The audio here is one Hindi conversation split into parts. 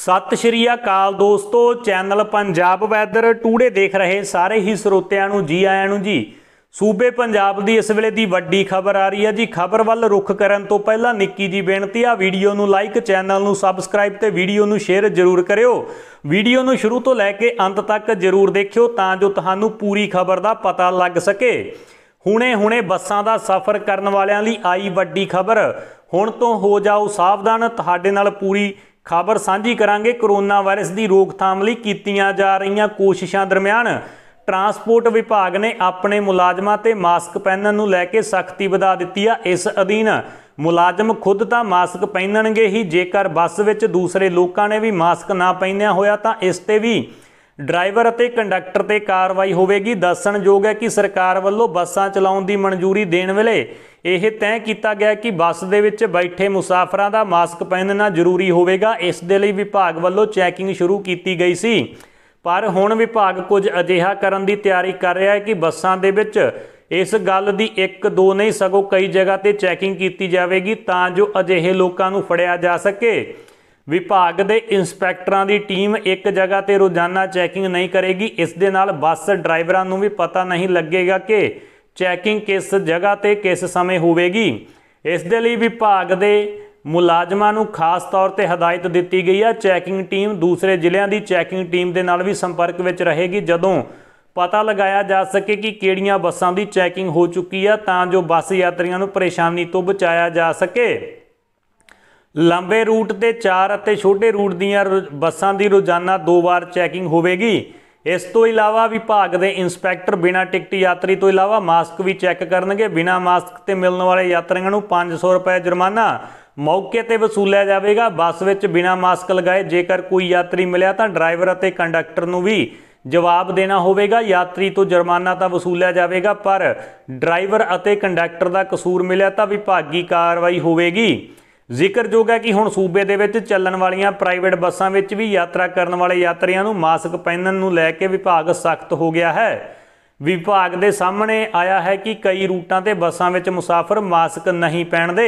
सत श्री अकाल दोस्तों, चैनल पंजाब वैदर टूडे देख रहे सारे ही ਸਰੋਤਿਆਂ ਨੂੰ जी आयां नू जी। सूबे पंजाब की इस ਵੇਲੇ ਦੀ ਵੱਡੀ खबर आ रही है जी। खबर ਵੱਲ रुख करन तो पहला निक्की जी बेनती आ, वीडियो ਨੂੰ लाइक, चैनल ਨੂੰ सबसक्राइब ਤੇ वीडियो ਨੂੰ शेयर जरूर करियो। वीडियो ਨੂੰ शुरू तो लैके अंत तक जरूर देखियो ਤਾਂ ਜੋ ਤੁਹਾਨੂੰ पूरी खबर का पता लग सके। हुणे हुणे बसां दा सफर करन वालियां लई आई ਵੱਡੀ खबर, हुण तो हो जाओ सावधान। ਤੁਹਾਡੇ ਨਾਲ पूरी खबर साझी करांगे। कोरोना वायरस की रोकथाम लई कीतियां जा रही कोशिशों दरम्यान ट्रांसपोर्ट विभाग ने अपने मुलाजमां ते मास्क पहनण नूं लैके सख्ती वधा दित्ती आ। इस अधीन मुलाजम खुद तां मास्क पहनणगे ही, जेकर बस विच दूसरे लोकां ने भी मास्क ना पहनिया होया तां इस ते भी ड्राइवर अते कंडक्टर ते कार्रवाई होवेगी। दस्सणयोग है कि सरकार वल्लों बसां चलाउण दी मंजूरी देण वेले यह तय किया गया कि बस दे विच बैठे मुसाफरां दा मास्क पहनना जरूरी होवेगा। इस दे लई विभाग वल्लों चैकिंग शुरू की गई सी, पर हुण विभाग कुछ अजिहा करन दी तैयारी कर रहा है कि बसां दे विच इस गल दी एक दो नहीं सगों कई जगह ते चैकिंग की जाएगी तां जो अजिहे लोकां नूं फड़िया जा सके। विभाग दे इंस्पैक्टरां दी टीम एक जगह ते रोजाना चैकिंग नहीं करेगी। इस दे नाल बस ड्राइवरां नूं भी पता नहीं लगेगा कि चैकिंग किस जगह ते किस समय होगी। इस दे लई विभाग दे मुलाजमां नूं खास तौर ते हदायत दित्ती गई है। चैकिंग टीम दूसरे जिलियां दी चैकिंग टीम दे नाल भी संपर्क विच रहेगी, जदों पता लगाया जा सके कि किहड़ियां बसां दी चैकिंग हो चुकी है तां जो बस यात्रियां नूं परेशानी तो बचाया जा सके। लंबे रूट ते चार अते छोटे रूट दीयां बसां दी रोजाना दो बार चैकिंग होवेगी। इस तो इलावा विभाग के इंस्पैक्टर बिना टिकट यात्री तो इलावा मास्क भी चैक करनगे। बिना मास्क ते मिलने वाले यात्रियों नूं 500 रुपए जुर्माना मौके ते वसूलिया जाएगा। बस विच बिना मास्क लगाए जेकर कोई यात्री मिलिया तां ड्राइवर अते कंडक्टर नूं भी जवाब देना होगा। यात्री तो जुर्माना तो वसूलिया जाएगा, पर ड्राइवर अते कंडक्टर का कसूर मिलिया तां विभागी कार्रवाई होगी। ਜ਼ਿਕਰਯੋਗ है कि हुण सूबे दे विच चलण वालियां प्राइवेट बसां विच भी यात्रा करन वाले यात्रियां नूं मास्क पहनण नूं लैके विभाग सख्त हो गया है। विभाग दे सामने आया है कि कई रूटां ते बसां विच मुसाफर मास्क नहीं पहनदे।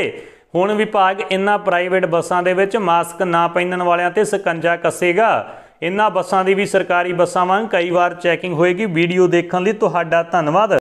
हुण विभाग इन्हां प्राइवेट बसां दे विच मास्क ना पहनण वालियां ते शिकंजा कसेगा। इन्हां बसां दी भी सरकारी बसां वांग कई वार चैकिंग होएगी। वीडियो देखण लई ਤੁਹਾਡਾ ਧੰਨਵਾਦ।